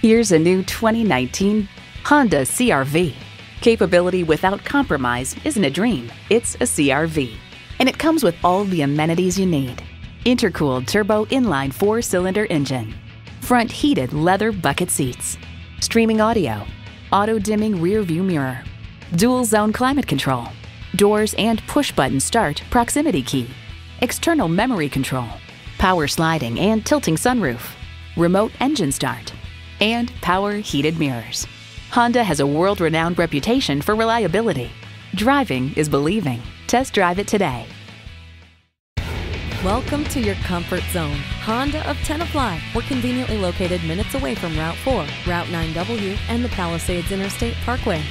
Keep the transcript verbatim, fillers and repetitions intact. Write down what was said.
Here's a new twenty nineteen Honda C R V. Capability without compromise isn't a dream, it's a C R V. And it comes with all the amenities you need. Intercooled turbo inline four-cylinder engine, front heated leather bucket seats, streaming audio, auto-dimming rear view mirror, dual zone climate control, doors and push-button start proximity key, external memory control, power sliding and tilting sunroof, remote engine start, and power heated mirrors. Honda has a world-renowned reputation for reliability. Driving is believing. Test drive it today. Welcome to your comfort zone. Honda of Tenafly. We're conveniently located minutes away from Route four, Route nine W, and the Palisades Interstate Parkway.